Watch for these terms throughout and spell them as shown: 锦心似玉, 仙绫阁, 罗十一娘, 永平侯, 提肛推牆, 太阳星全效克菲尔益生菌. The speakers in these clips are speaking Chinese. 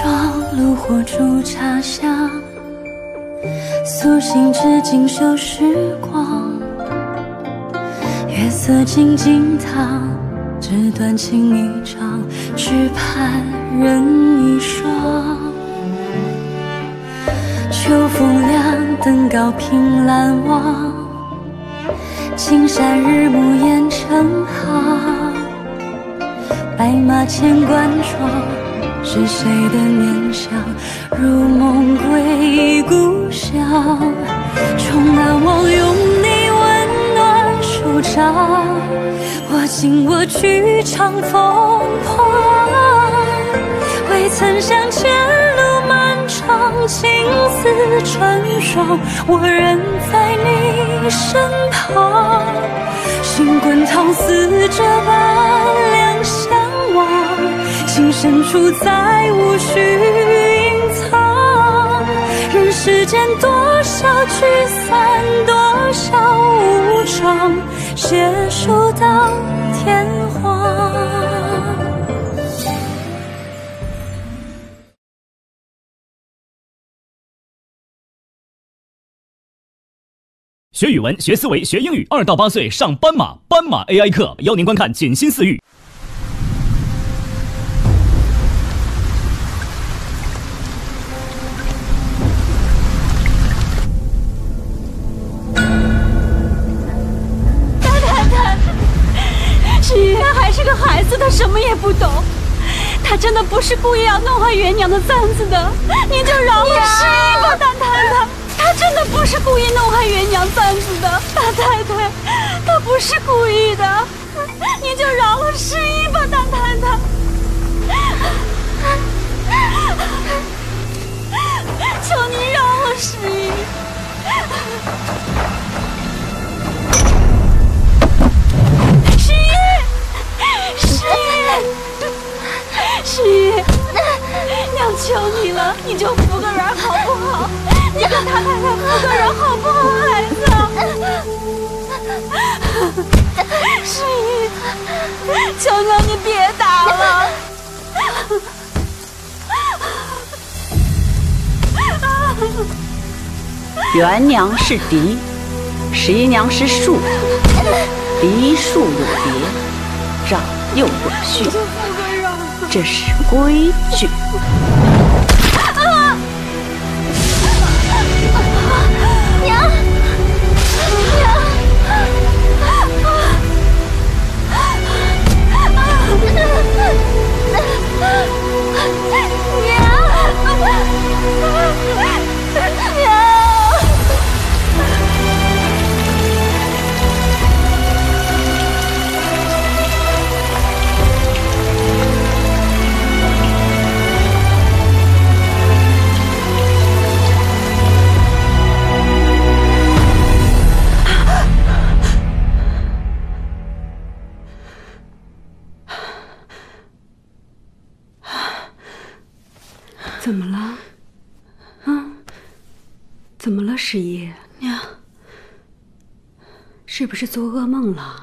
妆，炉火煮茶香，苏醒至今旧时光。月色静静淌，纸短情一场，只盼人一双。秋风凉，登高凭栏望，青山日暮雁成行。白马千关撞，是谁的念想？如梦归故乡，终难忘拥你温暖舒掌，我情我趣常疯狂。未曾想前路漫长，情丝成双，我仍在你身旁。心滚烫似这般两相望。情深处再无需隐藏，人世间多少聚散，多少无常，携手到天荒。学语文、学思维、学英语，2到8岁上斑马，斑马 AI 课，邀您观看《锦心似玉》。什么也不懂，他真的不是故意要弄坏元娘的簪子的，您就饶了失忆吧，大太太。他真的不是故意弄坏元娘簪子的，大太太，他不是故意的，您就饶了失忆吧，大太太。求您饶了失忆。十一，娘求你了，你就服个人好不好？你跟大太太服个人好不好，孩子？十一，求娘你别打了。元娘是嫡，十一娘是庶，嫡庶有别，长幼有序。这是规矩。娘，娘，娘。怎么了？怎么了，十一娘？是不是做噩梦了？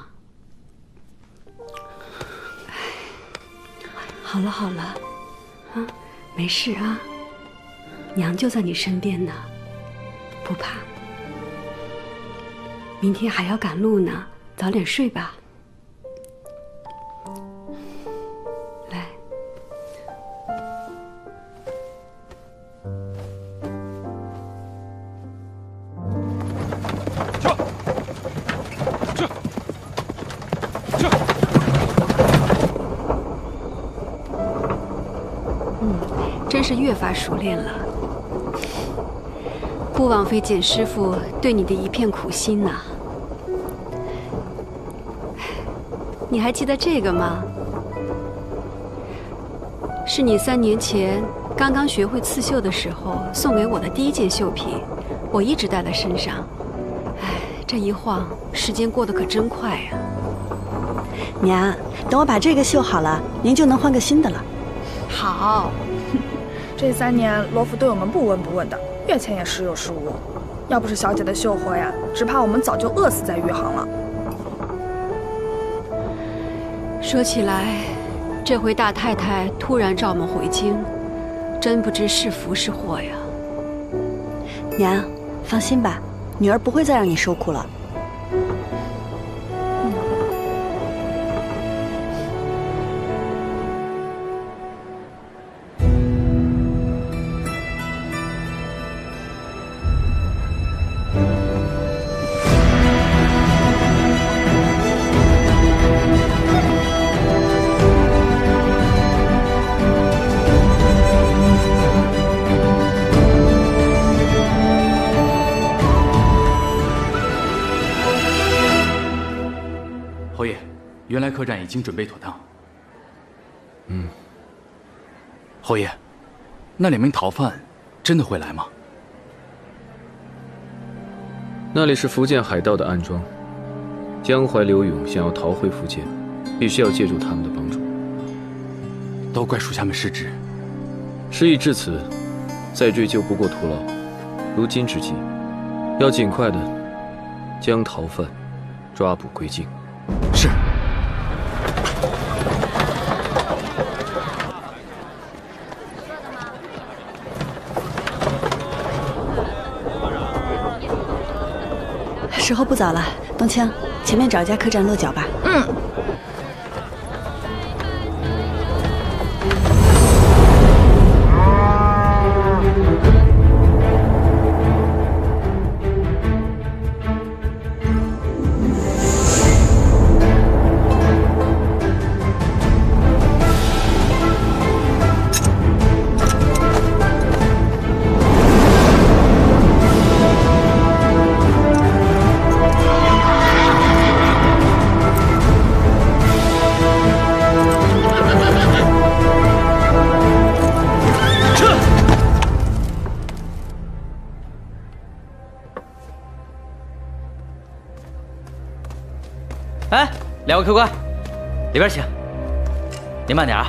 好了好了，没事啊，娘就在你身边呢，不怕。明天还要赶路呢，早点睡吧。是越发熟练了，不枉费简师傅对你的一片苦心呐。你还记得这个吗？是你3年前刚刚学会刺绣的时候送给我的第一件绣品，我一直带在身上。哎，这一晃时间过得可真快呀。娘，等我把这个绣好了，您就能换个新的了。好。这3年，罗府对我们不闻不问的，月钱也时有时无。要不是小姐的绣活呀，只怕我们早就饿死在余杭了。说起来，这回大太太突然召我们回京，真不知是福是祸呀。娘，放心吧，女儿不会再让你受苦了。 原来客栈已经准备妥当。嗯，侯爷，那两名逃犯真的会来吗？那里是福建海盗的暗桩，江淮刘勇想要逃回福建，必须要借助他们的帮助。都怪属下们失职，事已至此，再追究不过徒劳。如今之计，要尽快的将逃犯抓捕归京。是。 时候不早了，冬青，前面找一家客栈落脚吧。嗯。两位客官，里边请。您慢点啊。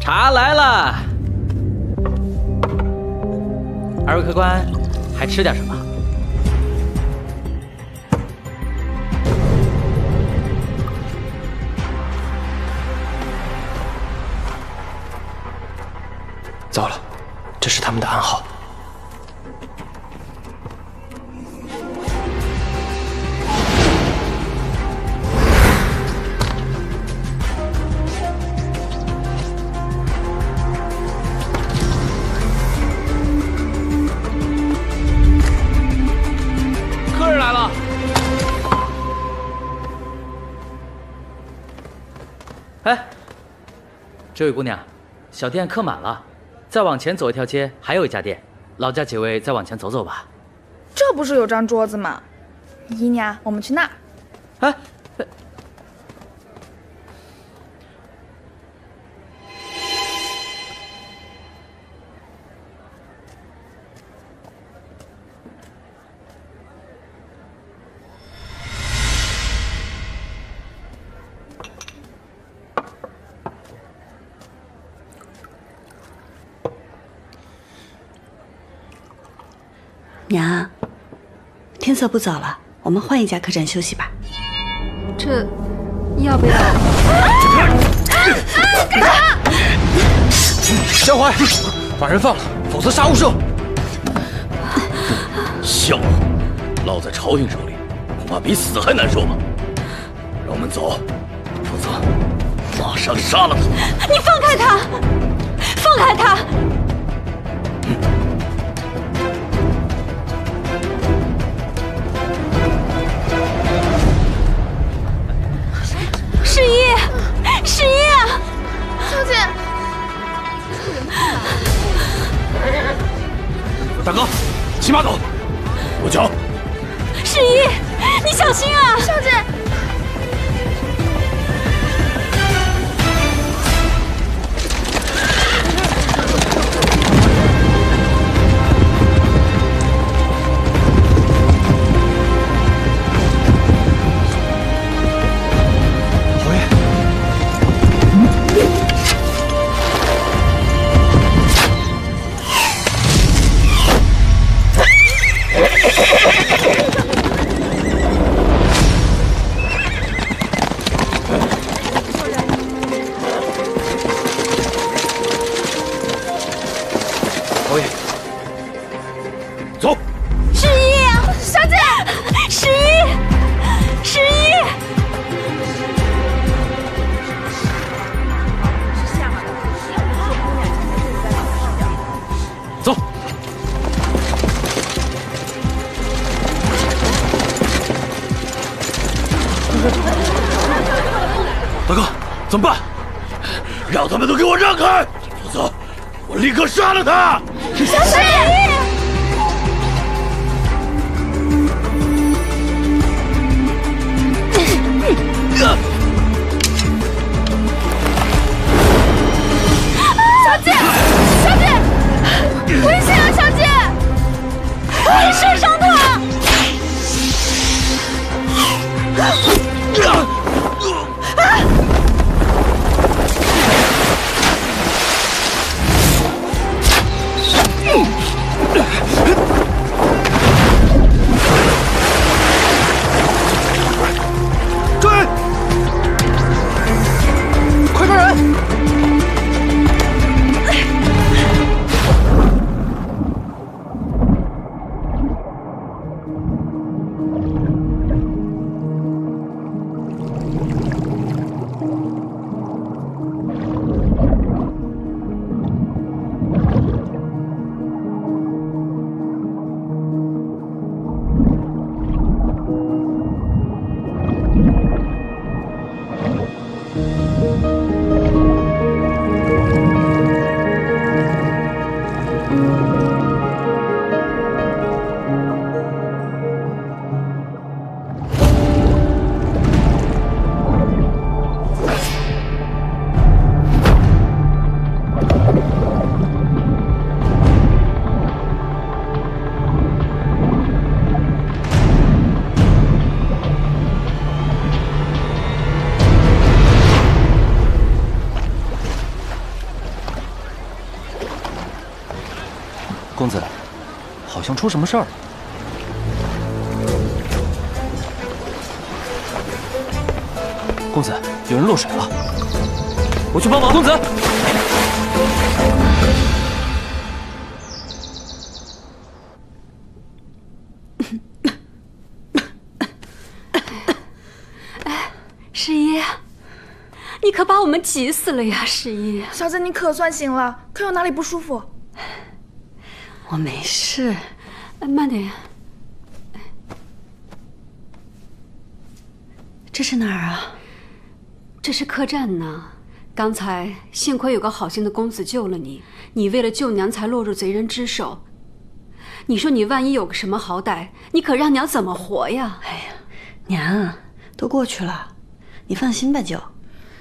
茶来了。二位客官，还吃点什么？糟了，这是他们的暗号。 这位姑娘，小店客满了，再往前走一条街还有一家店，劳驾几位再往前走走吧。这不是有张桌子吗？姨娘，我们去那儿。哎，娘，天色不早了，我们换一家客栈休息吧。这，要不要？干啥？江淮，把人放了，否则杀无赦。笑话，落在朝廷手里，恐怕比死还难受吧？让我们走，否则马上杀了他。你放开他！放开他！ 十一，十一，小姐，大哥，骑马走，我走。十一，你小心啊，小姐。大哥，怎么办？让他们都给我让开，否则我立刻杀了他！杀死你！ 小姐，小姐，危险啊！小姐，你射伤他！追！快抓人！ 公子，好像出什么事儿了。公子，有人落水了，我去帮忙。公子，哎，十一，你可把我们急死了呀！十一，小姐，你可算行了，可有哪里不舒服？ 我没事，哎，慢点呀。这是哪儿啊？这是客栈呢。刚才幸亏有个好心的公子救了你，你为了救娘才落入贼人之手。你说你万一有个什么好歹，你可让娘怎么活呀？哎呀，娘啊，都过去了，你放心吧，九。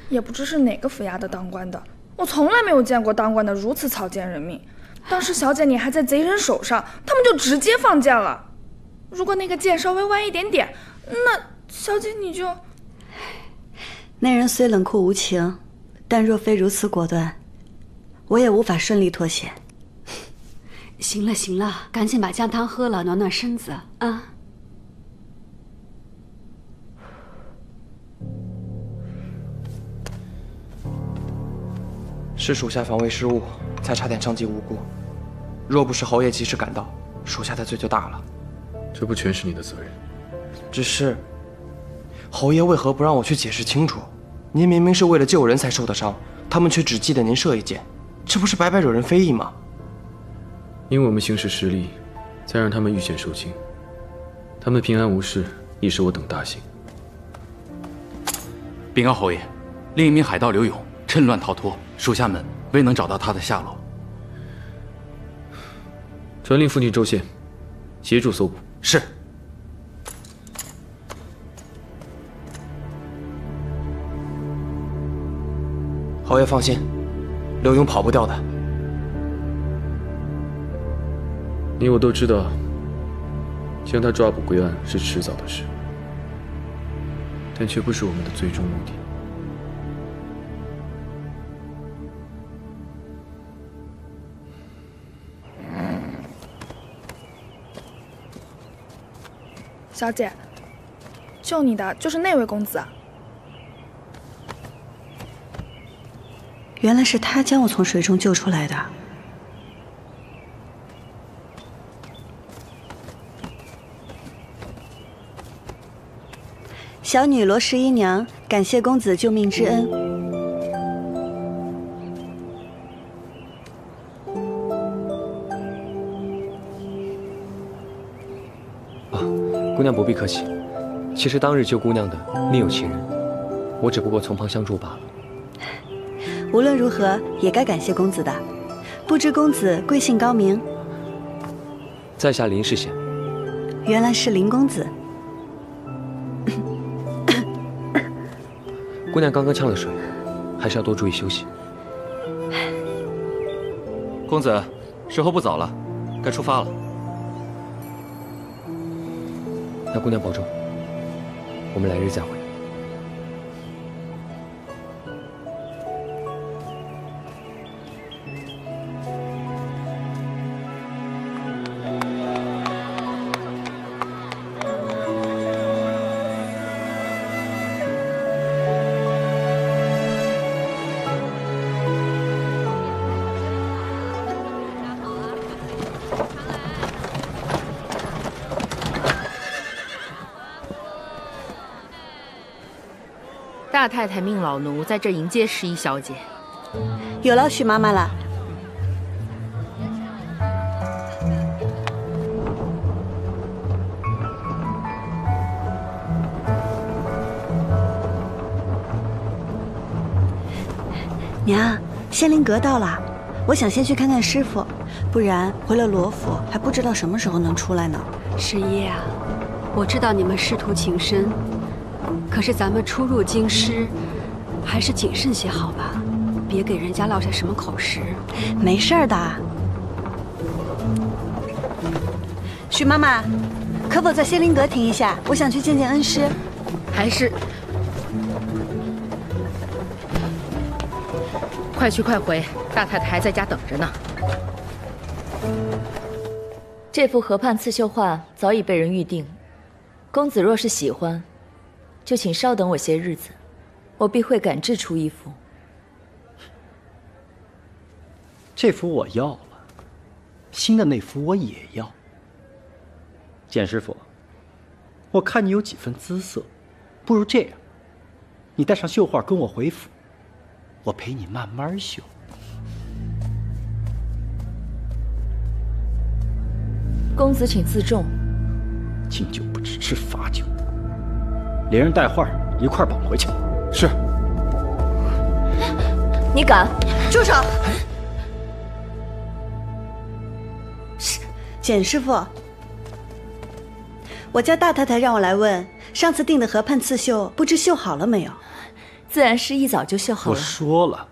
也不知是哪个府衙的当官的，我从来没有见过当官的如此草菅人命。 当时小姐你还在贼人手上，他们就直接放箭了。如果那个箭稍微弯一点点，那小姐你就……那人虽冷酷无情，但若非如此果断，我也无法顺利脱险。行了行了，赶紧把姜汤喝了，暖暖身子啊！是属下防卫失误。 才差点伤及无辜，若不是侯爷及时赶到，属下的罪就大了。这不全是你的责任。只是，侯爷为何不让我去解释清楚？您明明是为了救人才受的伤，他们却只记得您射一箭，这不是白白惹人非议吗？因为我们行使实力，才让他们遇险受惊。他们平安无事，亦是我等大幸。禀告侯爷，另一名海盗刘勇趁乱逃脱，属下们。 未能找到他的下落，传令附近州县，协助搜捕。是。侯爷放心，刘勇跑不掉的。你我都知道，将他抓捕归案是迟早的事，但却不是我们的最终目的。 小姐，救你的就是那位公子啊！原来是他将我从水中救出来的。小女罗十一娘感谢公子救命之恩。啊。 姑娘不必客气，其实当日救姑娘的另有其人，我我只不过从旁相助罢了。无论如何，也该感谢公子的。不知公子贵姓高明？在下林世贤。原来是林公子。姑娘刚刚呛了水，还是要多注意休息。公子，时候不早了，该出发了。那姑娘保重，我们来日再会。 大太太命老奴在这迎接十一小姐，有劳许妈妈了。娘，仙灵阁到了，我想先去看看师傅，不然回了罗府还不知道什么时候能出来呢。十一啊，我知道你们师徒情深。 可是咱们初入京师，还是谨慎些好吧，别给人家落下什么口实。没事的。许妈妈，可否在仙灵阁停一下？我想去见见恩师。还是快去快回，大太太还在家等着呢。这幅河畔刺绣画早已被人预定，公子若是喜欢。 就请稍等我些日子，我必会赶制出一幅。这幅我要了，新的那幅我也要。简师傅，我看你有几分姿色，不如这样，你带上绣画跟我回府，我陪你慢慢绣。 公子请自重。敬酒不吃吃罚酒。 连人带画一块绑回去。是。你敢？住手！是简师傅，我家大太太让我来问，上次订的河畔刺绣，不知绣好了没有？自然是一早就绣好了。我说了，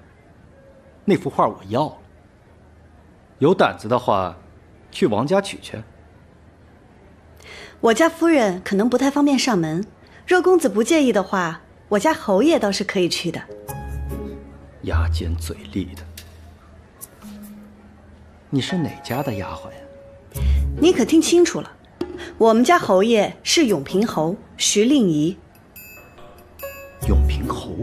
那幅画我要了。有胆子的话，去王家取去。我家夫人可能不太方便上门。 若公子不介意的话，我家侯爷倒是可以去的。牙尖嘴利的，你是哪家的丫鬟呀？你可听清楚了，我们家侯爷是永平侯徐令仪。永平侯，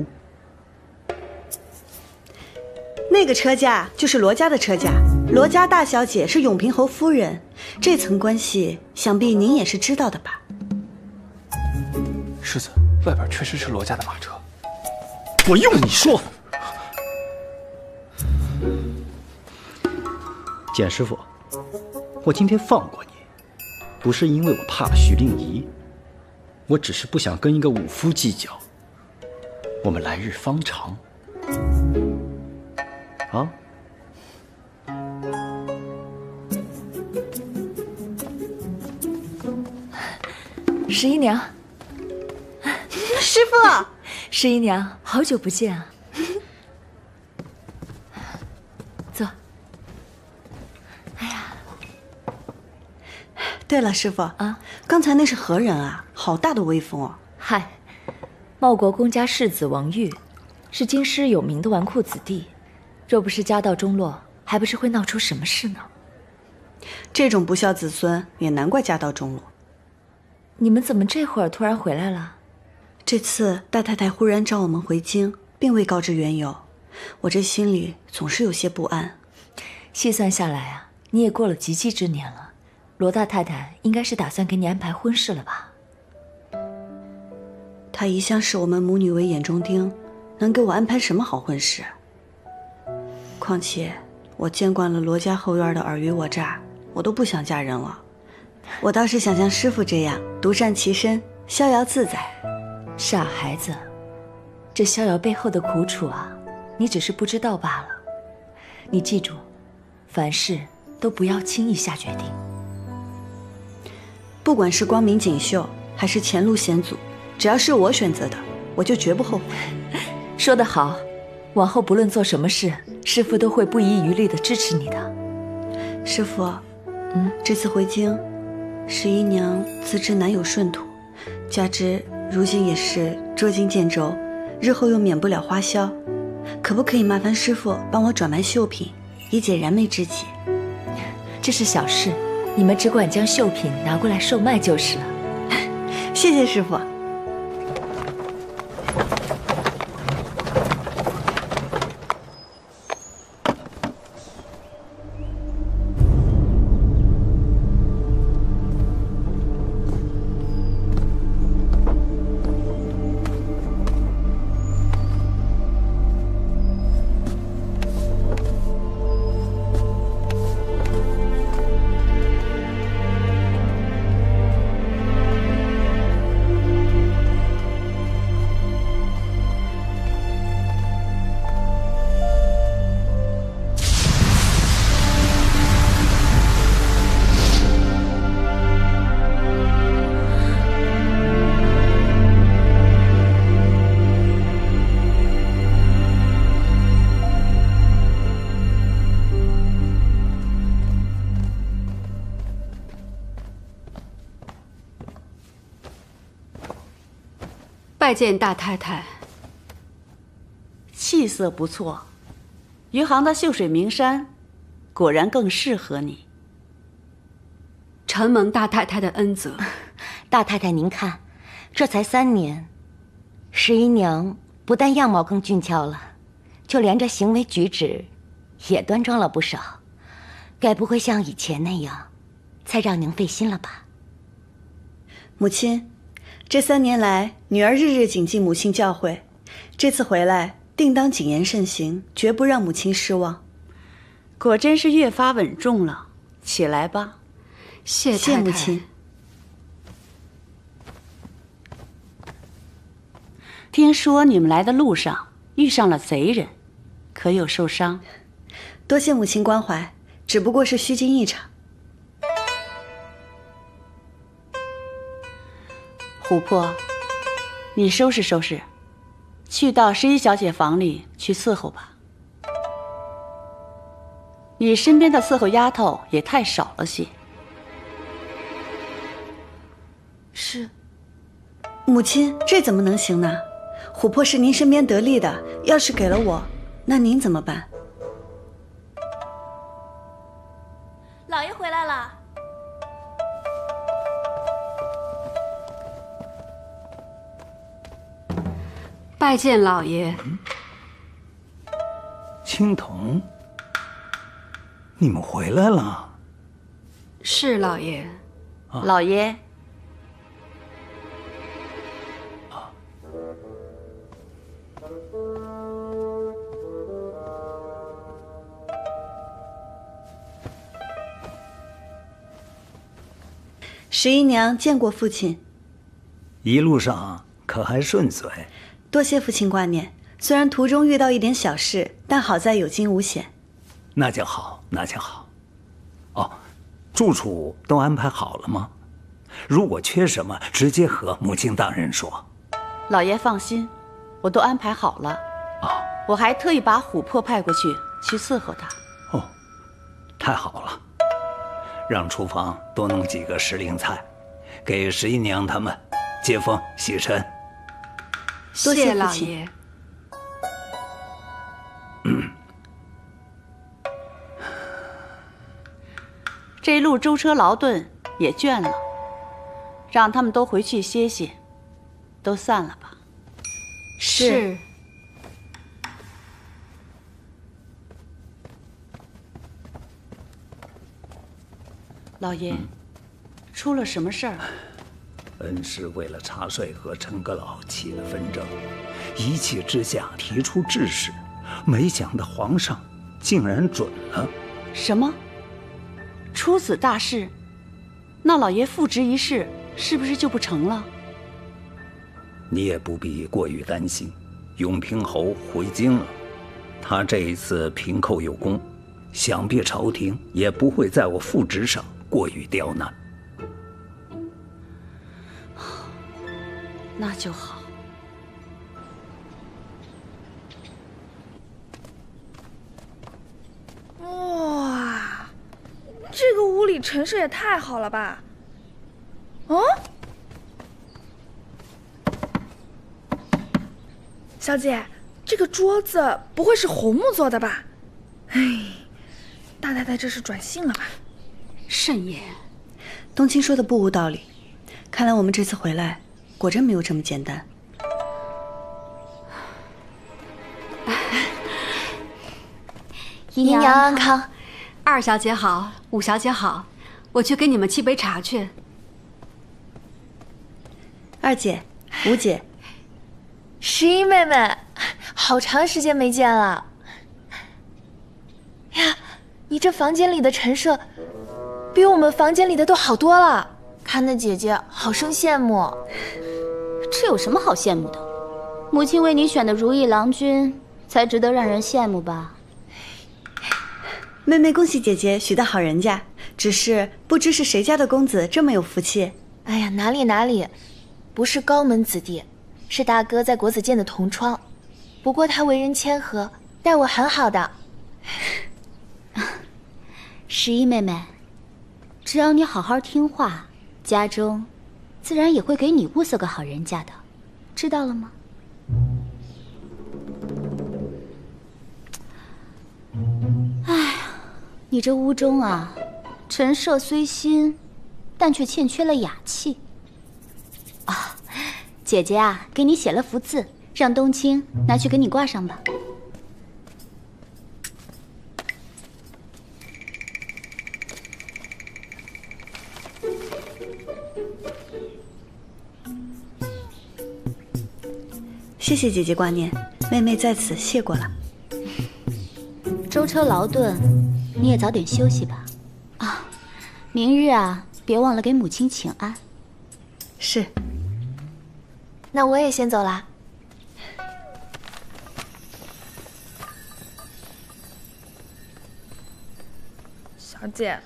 那个车驾就是罗家的车驾，罗家大小姐是永平侯夫人，这层关系想必您也是知道的吧？ 世子，外边确实是罗家的马车。我用你说。简师傅，我今天放过你，不是因为我怕徐令仪，我只是不想跟一个武夫计较。我们来日方长。啊？十一娘。 师傅，十一娘，好久不见啊！坐。哎呀，对了，师傅啊，刚才那是何人啊？好大的威风哦！嗨，茂国公家世子王玉，是京师有名的纨绔子弟，若不是家道中落，还不是会闹出什么事呢？这种不孝子孙，也难怪家道中落。你们怎么这会儿突然回来了？ 这次大太太忽然召我们回京，并未告知缘由，我这心里总是有些不安。细算下来啊，你也过了及笄之年了，罗大太太应该是打算给你安排婚事了吧？她一向视我们母女为眼中钉，能给我安排什么好婚事？况且我见惯了罗家后院的尔虞我诈，我都不想嫁人了。我倒是想像师傅这样独善其身，逍遥自在。 傻孩子，这逍遥背后的苦楚啊，你只是不知道罢了。你记住，凡事都不要轻易下决定。不管是光明锦绣，还是前路险阻，只要是我选择的，我就绝不后悔。说得好，往后不论做什么事，师父都会不遗余力的支持你的。师父，这次回京，十一娘自知难有顺途，加之如今也是捉襟见肘，日后又免不了花销，可不可以麻烦师父帮我转卖绣品，以解燃眉之急？这是小事，你们只管将绣品拿过来售卖就是了。谢谢师父。 拜见大太太，气色不错，余杭的秀水名山，果然更适合你。承蒙大太太的恩泽，大太太您看，这才3年，十一娘不但样貌更俊俏了，就连这行为举止也端庄了不少，该不会像以前那样，才让您费心了吧？母亲。 这3年来，女儿日日谨记母亲教诲，这次回来定当谨言慎行，绝不让母亲失望。果真是越发稳重了，起来吧。谢太太。谢母亲。听说你们来的路上遇上了贼人，可有受伤？多谢母亲关怀，只不过是虚惊一场。 琥珀，你收拾收拾，去到11小姐房里去伺候吧。你身边的伺候丫头也太少了些。是，母亲，这怎么能行呢？琥珀是您身边得力的，要是给了我，那您怎么办？老爷回来了。 拜见老爷。青铜，你们回来了。是老爷。啊、老爷。啊、十一娘见过父亲。一路上可还顺遂？ 多谢父亲挂念，虽然途中遇到一点小事，但好在有惊无险。那就好，那就好。哦，住处都安排好了吗？如果缺什么，直接和母亲大人说。老爷放心，我都安排好了。哦，我还特意把琥珀派过去伺候他。哦，太好了，让厨房多弄几个时令菜，给十一娘他们接风洗尘。 多谢老爷。这一路舟车劳顿也倦了，让他们都回去歇歇，都散了吧。是。老爷，出了什么事儿？ 恩师为了茶税和陈阁老起了纷争，一气之下提出致仕，没想到皇上竟然准了。什么？出此大事，那老爷复职一事是不是就不成了？你也不必过于担心，永平侯回京了。他这一次平寇有功，想必朝廷也不会在我复职上过于刁难。那就好。 哇，这个屋里陈设也太好了吧！哦，小姐，这个桌子不会是红木做的吧？哎，大太太这是转性了吧？慎言，冬青说的不无道理。看来我们这次回来，果真没有这么简单。 姨娘安康，二小姐好，五小姐好，我去给你们沏杯茶去。二姐、五姐、十一妹妹，好长时间没见了。呀，你这房间里的陈设，比我们房间里的都好多了。看那姐姐，好生羡慕。这有什么好羡慕的？母亲为你选的如意郎君，才值得让人羡慕吧。 妹妹恭喜姐姐许的好人家，只是不知是谁家的公子这么有福气。哎呀，哪里哪里，不是高门子弟，是大哥在国子监的同窗。不过他为人谦和，待我很好的。十一妹妹，只要你好好听话，家中自然也会给你物色个好人家的，知道了吗？ 你这屋中啊，陈设虽新，但却欠缺了雅气。哦，姐姐啊，给你写了幅字，让冬青拿去给你挂上吧。谢谢姐姐挂念，妹妹在此谢过了。舟车劳顿。 你也早点休息吧，啊，明日啊，别忘了给母亲请安。是。那我也先走了。小姐，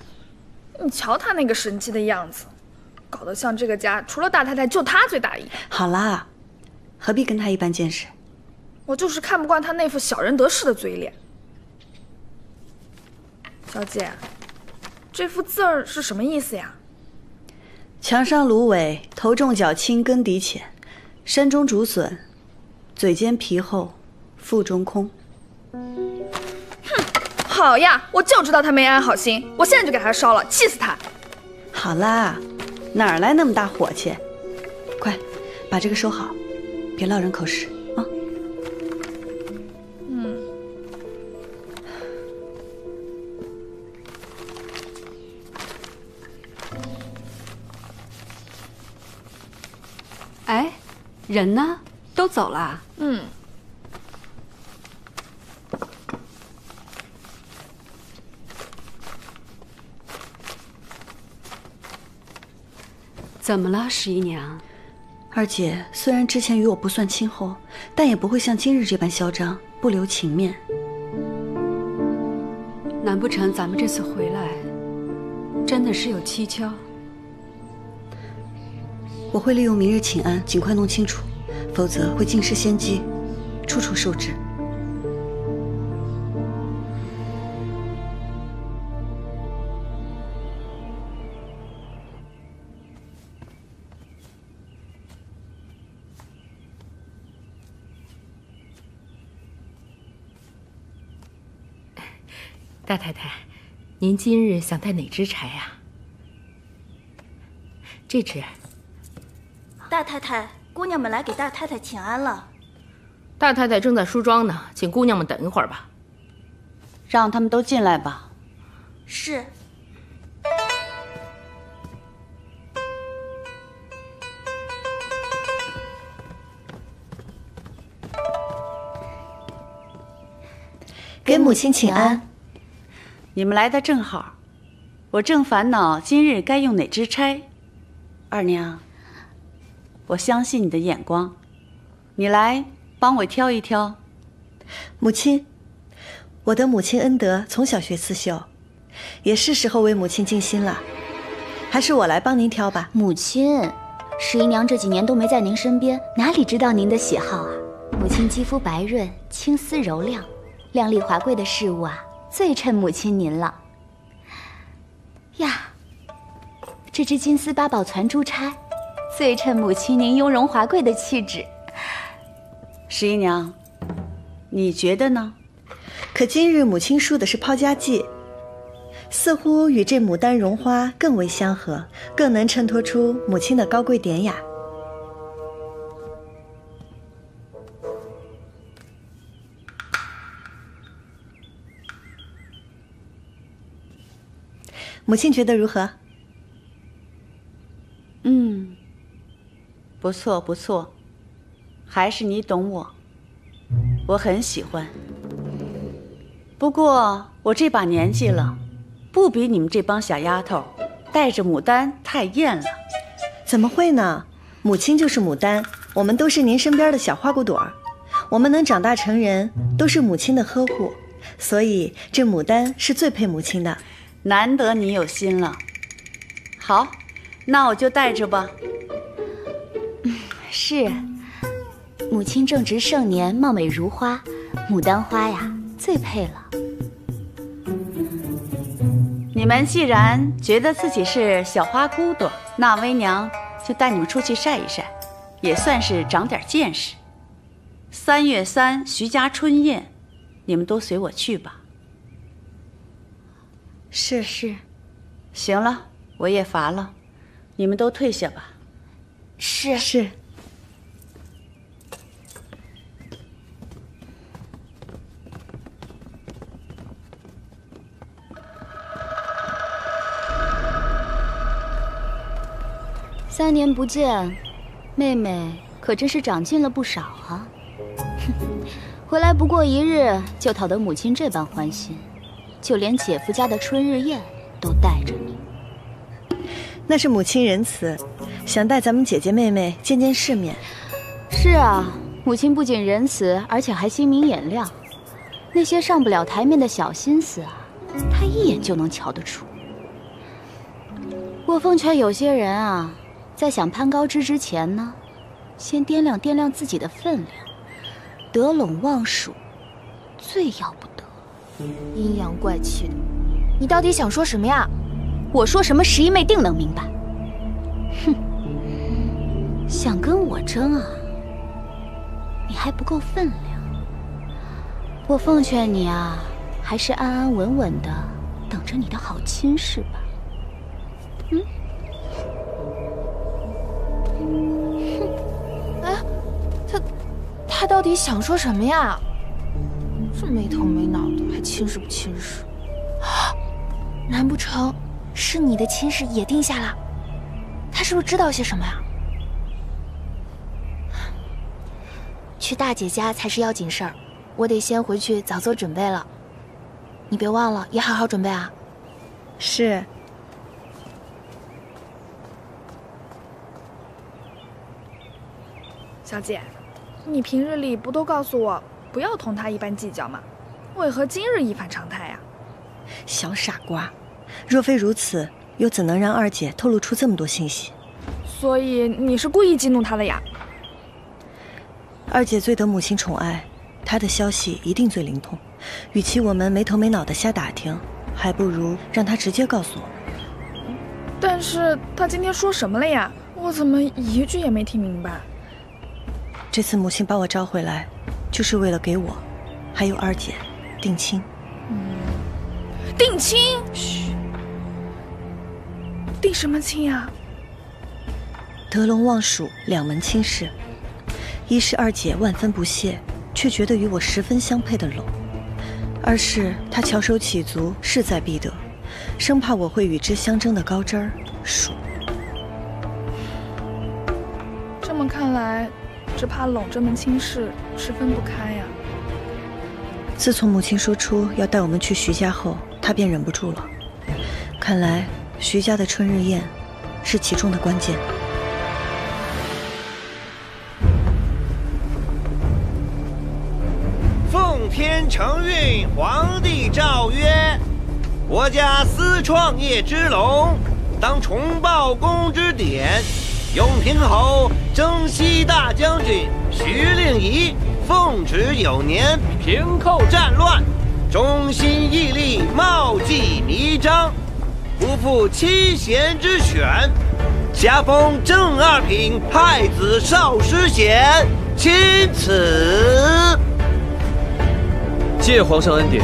你瞧她那个神气的样子，搞得像这个家除了大太太就她最大意。好啦，何必跟她一般见识？我就是看不惯她那副小人得势的嘴脸。 小姐，这幅字儿是什么意思呀？墙上芦苇，头重脚轻，根底浅；山中竹笋，嘴尖皮厚，腹中空。哼，好呀，我就知道他没安好心，我现在就给他烧了，气死他！好啦，哪来那么大火气？快，把这个收好，别落人口实。 哎，人呢？都走了。嗯。怎么了，十一娘？二姐虽然之前与我不算亲厚，但也不会像今日这般嚣张，不留情面。难不成咱们这次回来，真的是有蹊跷？ 我会利用明日请安，尽快弄清楚，否则会尽失先机，处处受制。大太太，您今日想带哪支柴呀？这支。 大太太，姑娘们来给大太太请安了。大太太正在梳妆呢，请姑娘们等一会儿吧。让他们都进来吧。是。给母亲请安。你们来的正好，我正烦恼今日该用哪支钗。二娘。 我相信你的眼光，你来帮我挑一挑。母亲，我的母亲恩德从小学刺绣，也是时候为母亲尽心了。还是我来帮您挑吧。母亲，十姨娘这几年都没在您身边，哪里知道您的喜好啊？母亲肌肤白润，青丝柔亮，亮丽华贵的事物啊，最衬母亲您了。呀，这只金丝八宝攒珠钗，最衬母亲您雍容华贵的气质。 十姨娘，你觉得呢？可今日母亲梳的是抛家髻，似乎与这牡丹绒花更为相合，更能衬托出母亲的高贵典雅。母亲觉得如何？嗯，不错，不错。 还是你懂我，我很喜欢。不过我这把年纪了，不比你们这帮小丫头，带着牡丹太艳了。怎么会呢？母亲就是牡丹，我们都是您身边的小花骨朵儿。我们能长大成人，都是母亲的呵护，所以这牡丹是最配母亲的。难得你有心了。好，那我就带着吧。是。 母亲正值盛年，貌美如花，牡丹花呀，最配了。你们既然觉得自己是小花骨朵，那微娘就带你们出去晒一晒，也算是长点见识。3月3徐家春宴，你们都随我去吧。是是。行了，我也乏了，你们都退下吧。是是。 3年不见，妹妹可真是长进了不少啊！回来不过一日，就讨得母亲这般欢心，就连姐夫家的春日宴都带着你。那是母亲仁慈，想带咱们姐姐妹妹见见世面。是啊，母亲不仅仁慈，而且还心明眼亮，那些上不了台面的小心思啊，她一眼就能瞧得出。我奉劝有些人啊。 在想攀高枝之前呢，先掂量掂量自己的分量，得陇望蜀，最要不得。阴阳怪气的，你到底想说什么呀？我说什么，十一妹定能明白。哼，想跟我争啊？你还不够分量。我奉劝你啊，还是安安稳稳的等着你的好亲事吧。嗯。 他到底想说什么呀？这没头没脑的，还亲事不亲事？啊，难不成是你的亲事也定下了？他是不是知道些什么呀？去大姐家才是要紧事儿，我得先回去早做准备了。你别忘了，也好好准备啊。是。 小姐，你平日里不都告诉我不要同他一般计较吗？为何今日一反常态呀？小傻瓜，若非如此，又怎能让二姐透露出这么多信息？所以你是故意激怒她的呀？二姐最得母亲宠爱，她的消息一定最灵通。与其我们没头没脑的瞎打听，还不如让她直接告诉我。但是她今天说什么了呀？我怎么一句也没听明白？ 这次母亲把我召回来，就是为了给我，还有二姐定亲。定亲？嘘，定什么亲呀？得陇望蜀两门亲事，一是二姐万分不屑，却觉得与我十分相配的陇；二是她翘首企足，势在必得，生怕我会与之相争的高枝儿蜀。这么看来。 只怕陇这门亲事是分不开呀。自从母亲说出要带我们去徐家后，她便忍不住了。看来徐家的春日宴是其中的关键。奉天承运，皇帝诏曰：国家思创业之隆，当崇报功之典。永平侯征西大将军徐令仪奉旨9年，平寇战乱，忠心毅力，茂绩弥彰，不负七贤之选，加封正二品太子少师衔。钦此。 谢皇上恩典。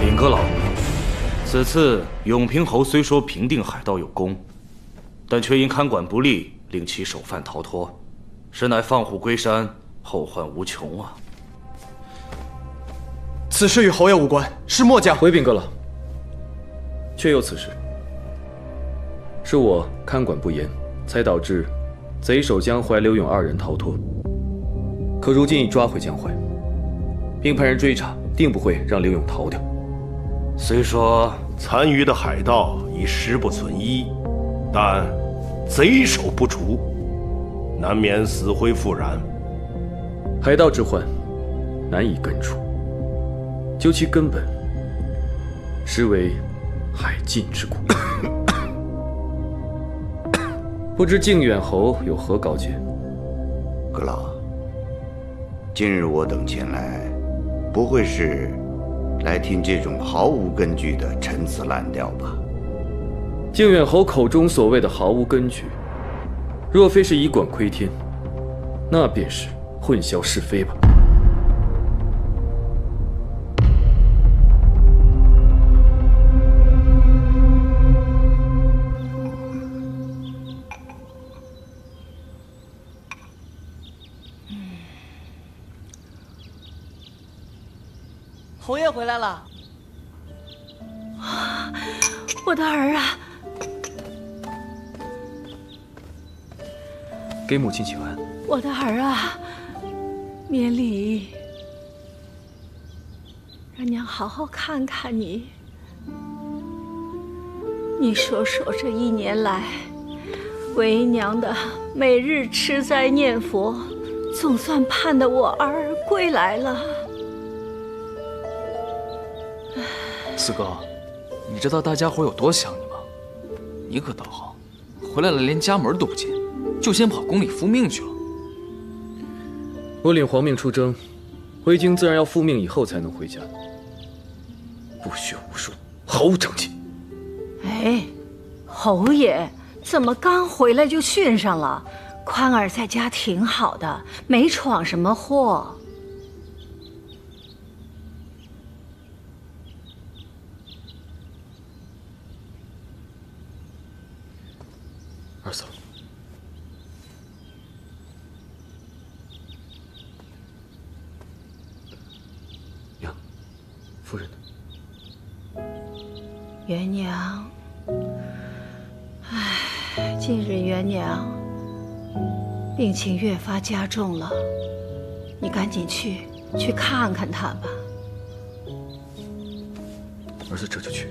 禀阁老。 此次永平侯虽说平定海盗有功，但却因看管不力，令其首犯逃脱，实乃放虎归山，后患无穷啊！此事与侯爷无关，是末将。回禀阁老，确有此事，是我看管不严，才导致贼首江淮、刘勇2人逃脱。可如今已抓回江淮，并派人追查，定不会让刘勇逃掉。 虽说残余的海盗已十不存一，但贼首不除，难免死灰复燃。海盗之患难以根除，究其根本，实为海禁之苦。不知靖远侯有何高见？阁老，今日我等前来，不会是？ 来听这种毫无根据的陈词滥调吧。靖远侯口中所谓的毫无根据，若非是以管窥天，那便是混淆是非吧。侯爷回来了，我的儿啊！给母亲请安。我的儿啊，免礼，让娘好好看看你。你说说这1年来，为娘的每日吃斋念佛，总算盼得我儿归来了。 四哥，你知道大家伙有多想你吗？你可倒好，回来了连家门都不进，就先跑宫里复命去了。我领皇命出征，回京自然要复命以后才能回家。不学无术，毫无长进。哎，侯爷怎么刚回来就训上了？宽儿在家挺好的，没闯什么祸。 二嫂，娘，夫人呢？元娘，唉，近日元娘病情越发加重了，你赶紧去看看她吧。儿子这就去。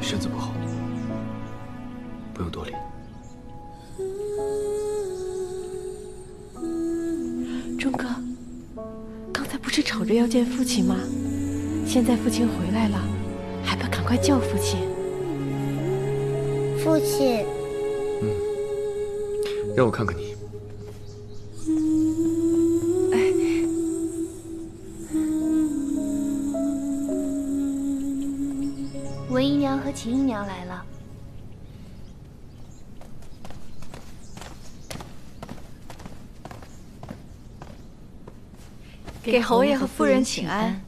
身子不好，不用多礼。吵着要见父亲吗？现在父亲回来了，还不赶快叫父亲？父亲，让我看看你。哎，文姨娘和秦姨娘来了。 给侯爷和夫人请安，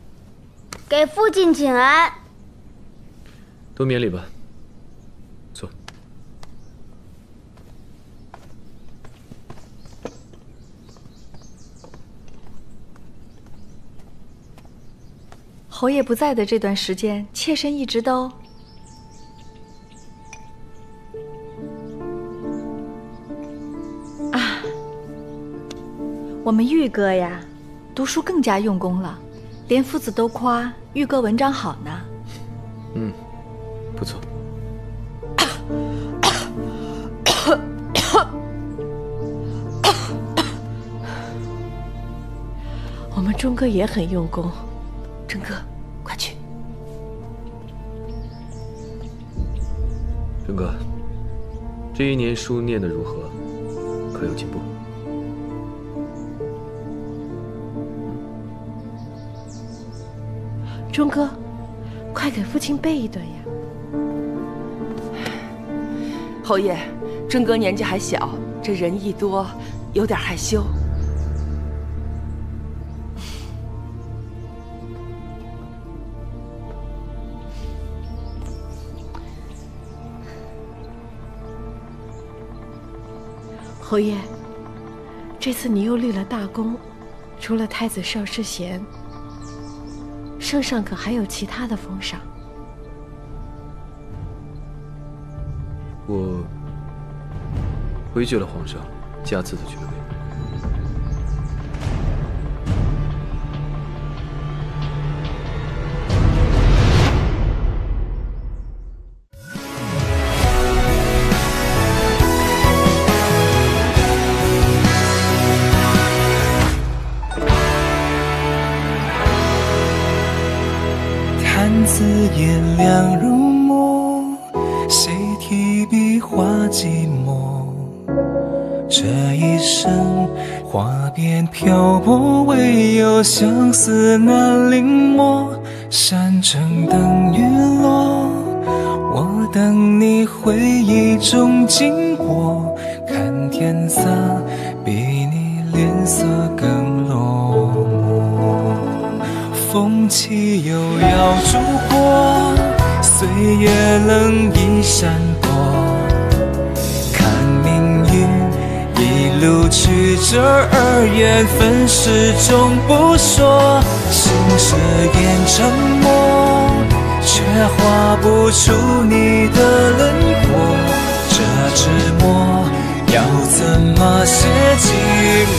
给父亲请安。都免礼吧，坐。侯爷不在的这段时间，妾身一直都……啊，我们玉哥呀。 读书更加用功了，连夫子都夸玉哥文章好呢。嗯，不错。我们忠哥也很用功，忠哥，快去。忠哥，这一年书念得如何？可有进步？ 忠哥，快给父亲备一顿呀！侯爷，忠哥年纪还小，这人一多，有点害羞。侯爷，这次你又立了大功，除了太子少师贤。 圣上可还有其他的封赏？我回绝了皇上加赐的爵位。颜凉如墨，谁提笔画寂寞？这一生花边漂泊，唯有相思难临摹。山城等雨落，我等你回忆中经过。看天色比你脸色更落寞。 风起又要烛火，岁月冷一闪躲。看命运一路曲折而缘分始终不说。心事变沉默，却画不出你的轮廓。这纸墨要怎么写尽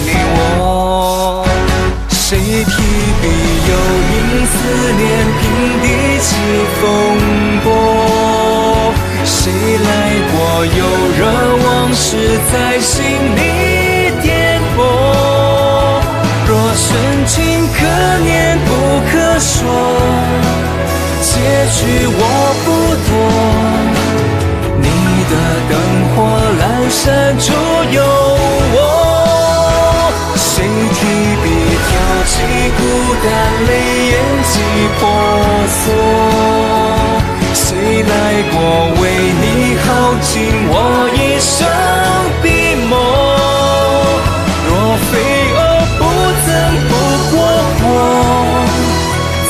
你我？ 谁提笔又因思念平地起风波？谁来过又惹往事在心里颠簸？若深情可念不可说，结局我不多。你的灯火阑珊处有我，谁提笔？ 挑起孤单，泪眼几婆娑。谁来过为你耗尽我一生笔墨？若非我不曾不过火，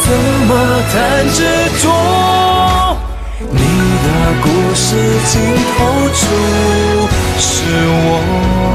怎么谈执着？你的故事尽头处是我。